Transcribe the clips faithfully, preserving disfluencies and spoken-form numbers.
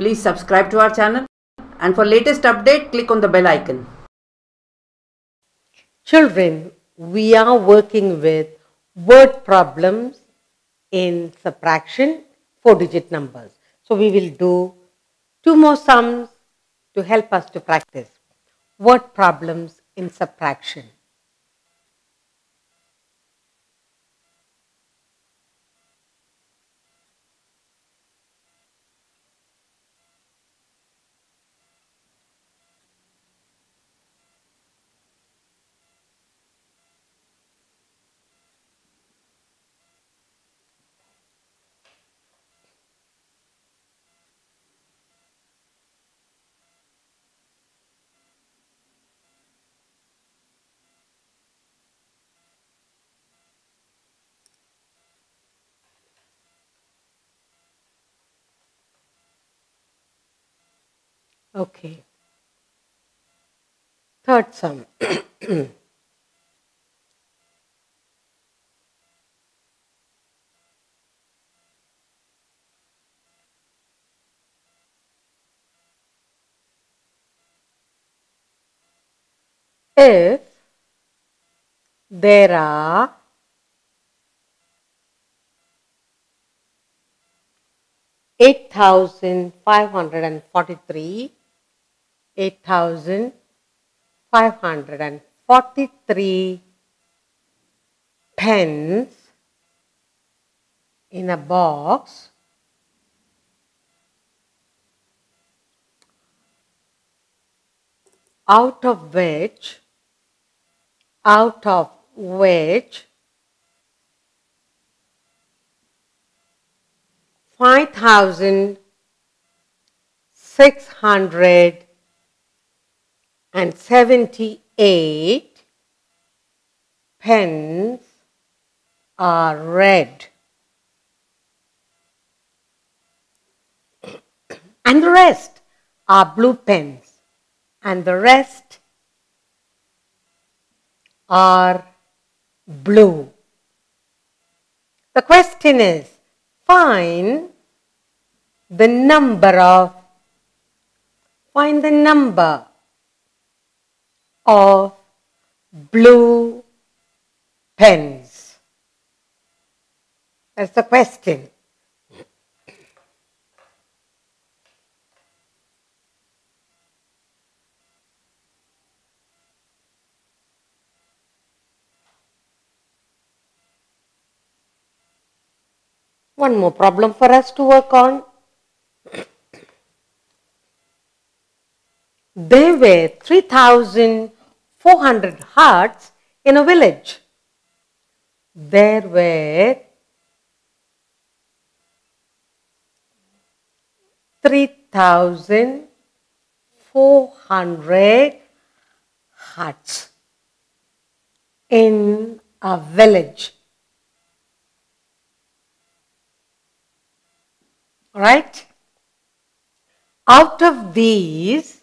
Please subscribe to our channel, and for latest update, click on the bell icon. Children, we are working with word problems in subtraction four digit numbers. So we will do two more sums to help us to practice word problems in subtraction. Okay, third sum. If there are eight thousand five hundred and forty three eight thousand five hundred forty-three pens in a box, out of which, out of which five thousand six hundred and seventy-eight pens are red. And the rest are blue pens. And the rest are blue. The question is, find the number of, find the number of blue pens. That's the question. One more problem for us to work on. There were three thousand four hundred huts in a village. There were three thousand four hundred huts in a village. All right? Out of these,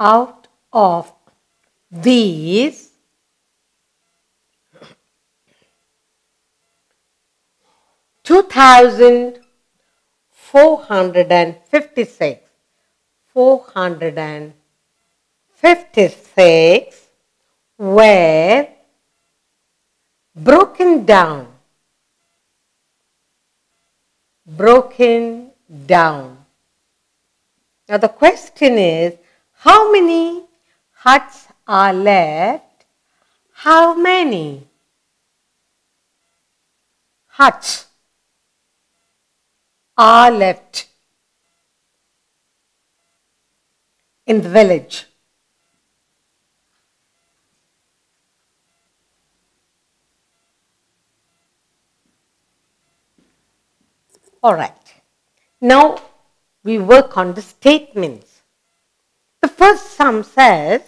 out of these, two thousand four hundred fifty-six, four hundred fifty-six were broken down, broken down. Now the question is, how many huts are left? How many huts are left in the village? All right. Now we work on the statements. The first sum says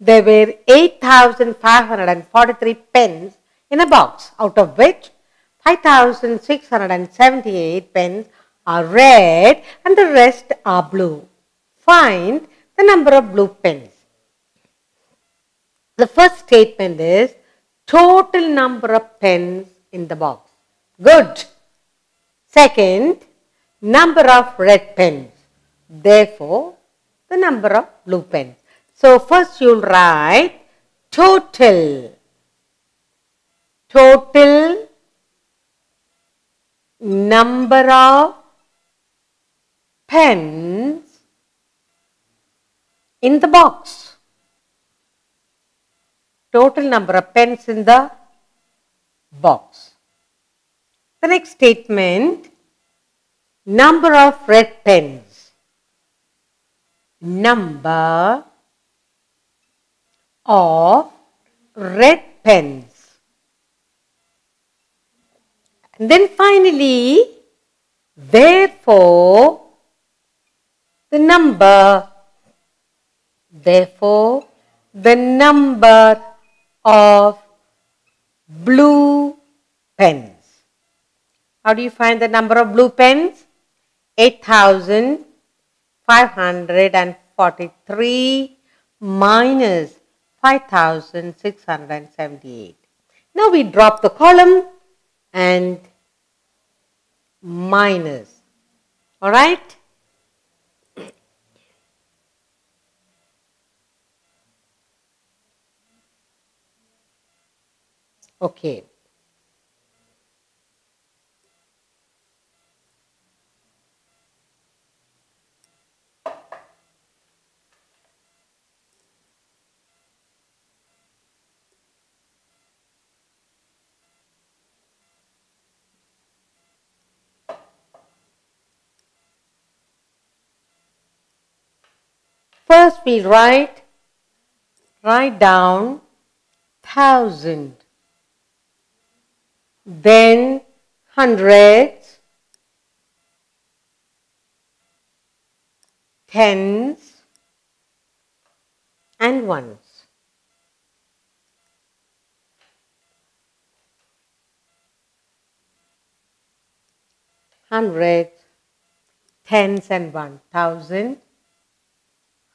there were eight thousand five hundred forty-three pens in a box, out of which five thousand six hundred seventy-eight pens are red and the rest are blue. Find the number of blue pens. The first statement is total number of pens in the box. Good. Second, number of red pens, therefore the number of blue pens. So first you will write total, total number of pens in the box, total number of pens in the box. The next statement, number of red pens, number of red pens. And then finally, therefore, the number, therefore, the number of blue pens. How do you find the number of blue pens? eight thousand five hundred forty-three minus five thousand six hundred seventy-eight. Now we drop the column and minus. All right. Okay. First we write, write down thousand, then hundreds, tens and ones. Hundreds, tens and one, thousand,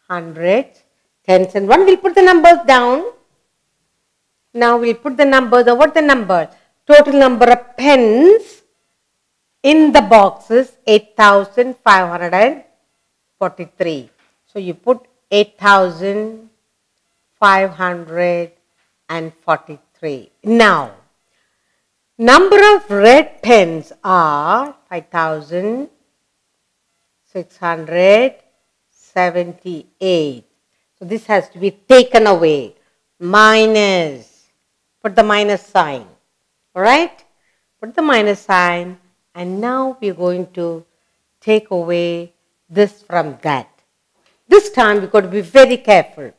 hundreds, tens and one. We'll put the numbers down. Now we'll put the numbers, or what the number? Total number of pens in the boxes, eight thousand five hundred forty-three. So you put eight thousand five hundred forty-three. Now, number of red pens are five thousand six hundred seventy-eight. So this has to be taken away. Minus, put the minus sign. Alright, put the minus sign, and now we are going to take away this from that. This time we have got to be very careful.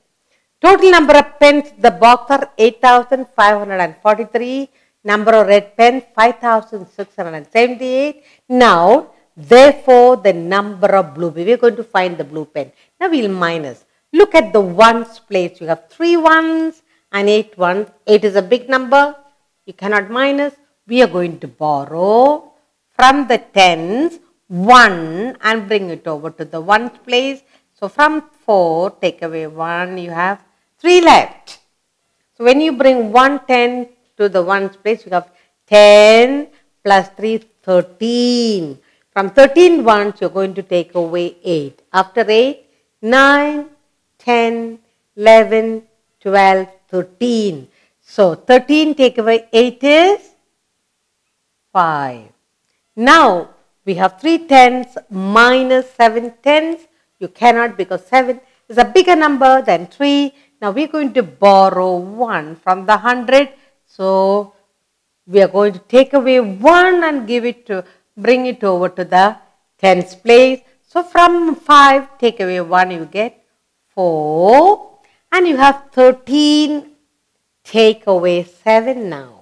Total number of pens in the box are eight thousand five hundred forty-three, number of red pens five thousand six hundred seventy-eight. Now, therefore, the number of blue pens. We are going to find the blue pen. Now we will minus. Look at the ones place. You have three ones and eight ones. eight is a big number. You cannot minus. We are going to borrow from the tens one and bring it over to the ones place. So from four, take away one, you have three left. So when you bring one ten to the ones place, you have ten plus three, thirteen. From thirteen ones, you are going to take away eight. After eight, nine, ten, eleven, twelve, thirteen. So, thirteen take away eight is five. Now, we have three tens minus seven tens. You cannot, because seven is a bigger number than three. Now, we are going to borrow one from the hundred. So, we are going to take away one and give it to, bring it over to the tens place. So, from five, take away one, you get four. And you have thirteen. Take away seven now.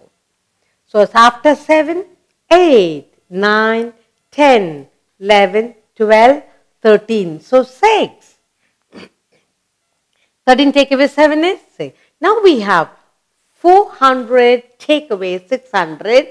So it's after seven, eight, nine, ten, eleven, twelve, thirteen. So six. thirteen take away seven is six. Now we have four hundred take away six hundred.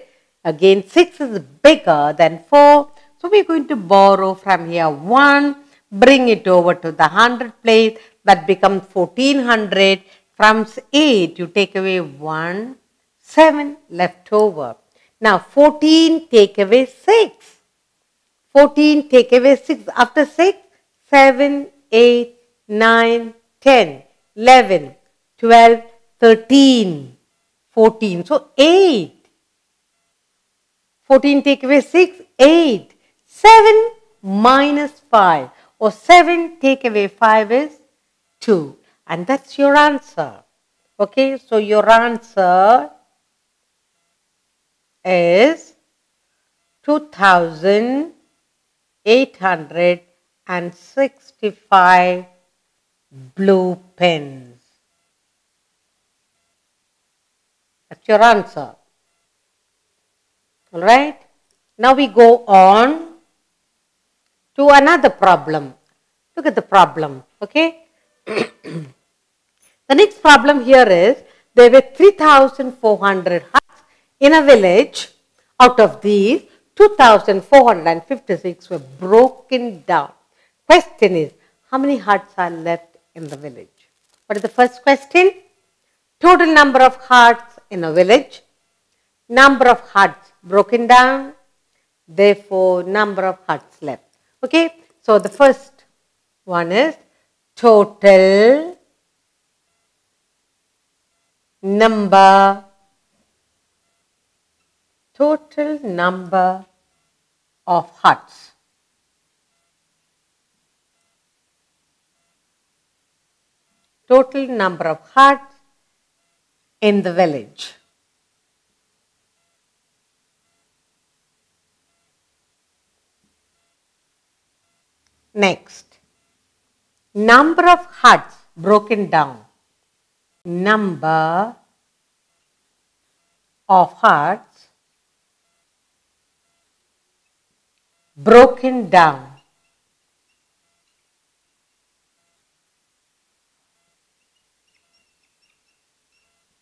Again, six is bigger than four. So we are going to borrow from here one, bring it over to the hundred place. That becomes fourteen hundred. From eight, you take away one, seven left over. Now, fourteen take away six. fourteen, take away six. After six, seven, eight, nine, ten, eleven, twelve, thirteen, fourteen. So, eight. fourteen take away six, eight. seven minus five, or seven take away five is two. And that's your answer. Okay, so your answer is two thousand eight hundred sixty-five blue pens. That's your answer. All right. Now we go on to another problem. Look at the problem. Okay. The next problem here is there were three thousand four hundred huts in a village. Out of these, two thousand four hundred fifty-six were broken down. Question is, how many huts are left in the village? What is the first question? Total number of huts in a village. Number of huts broken down. Therefore, number of huts left. Okay. So, the first one is total number total number of huts. Total number of huts in the village. Next, number of huts broken down. Number of huts broken down.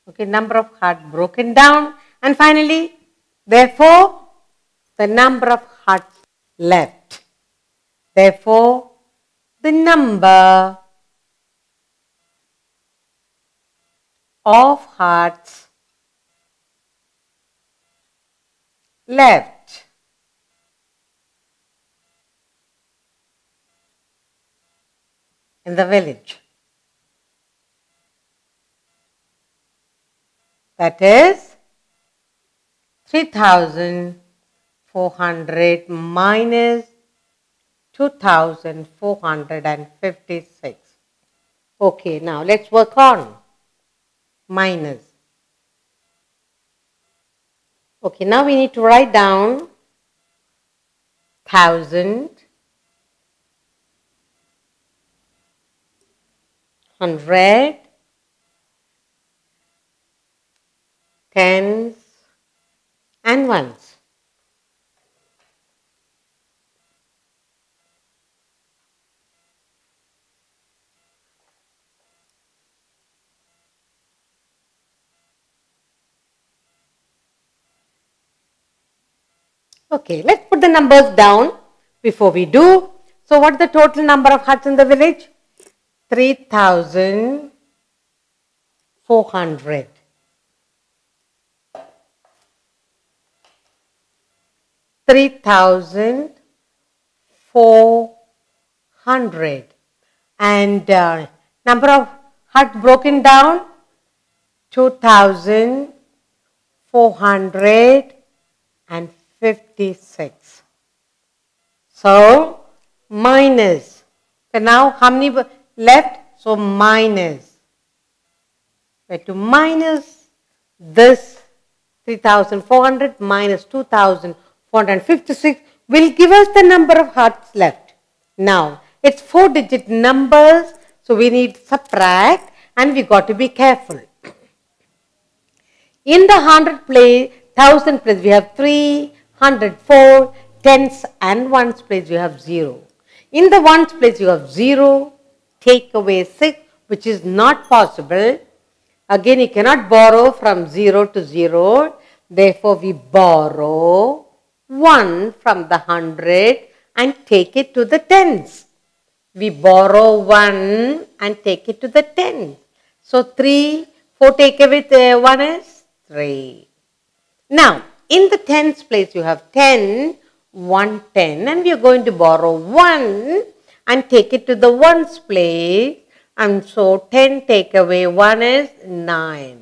Okay, number of huts broken down. And finally, therefore, the number of huts left. Therefore, the number of huts left. In the village. That is three thousand four hundred minus two thousand four hundred fifty-six. Okay, now let's work on minus. Okay, now we need to write down thousand, hundred, tens and ones. Okay, let's put the numbers down before we do. So, what's the total number of huts in the village? three thousand four hundred. three thousand four hundred. And uh, number of huts broken down? two thousand four hundred fifty-six. So, minus. So, now how many left? So, minus. We have to minus this three thousand four hundred minus two thousand four hundred fifty-six will give us the number of huts left. Now, it's four digit numbers. So, we need subtract and we got to be careful. In the hundred place, thousand place, we have three. Hundred, four, tens and ones place you have zero. In the ones place you have zero, take away six, which is not possible. Again, you cannot borrow from zero to zero. Therefore, we borrow one from the hundred and take it to the tens. We borrow one and take it to the tens. So, three, four take away one is three. Now, in the tens place, you have ten. one ten, and we are going to borrow one and take it to the ones place, and so ten take away one is nine.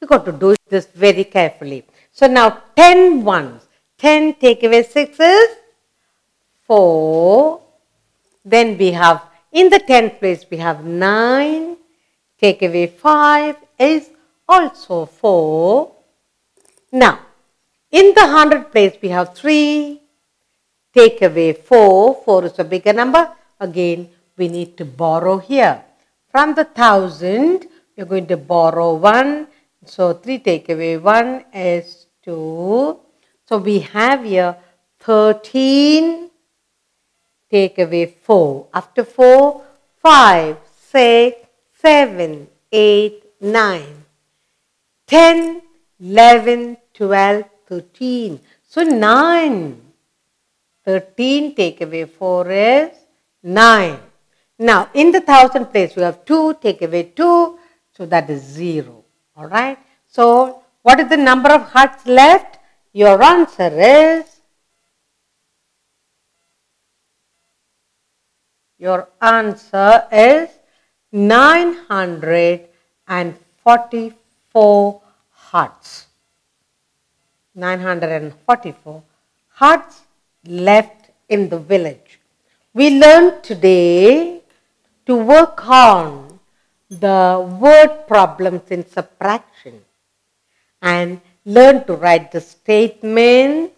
You got to do this very carefully. So now ten ones, ten take away six is four, then we have in the tenth place we have nine, take away five is also four. Now, in the hundred place we have three, take away four, four is a bigger number. Again, we need to borrow here. From the thousand, we are going to borrow one, so three take away one is two. So we have here thirteen, take away four. After four, five, six, seven, eight, nine, ten, eleven, twelve, thirteen. So nine. thirteen take away four is nine. Now in the thousand place we have two, take away two, so that is zero. Alright. So what is the number of hearts left? Your answer is, your answer is nine hundred forty-four hearts. nine hundred forty-four hearts left in the village. We learned today to work on the word problems in subtraction and learn to write the statement,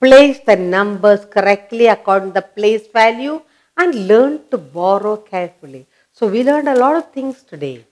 place the numbers correctly according to the place value, and learn to borrow carefully. So we learned a lot of things today.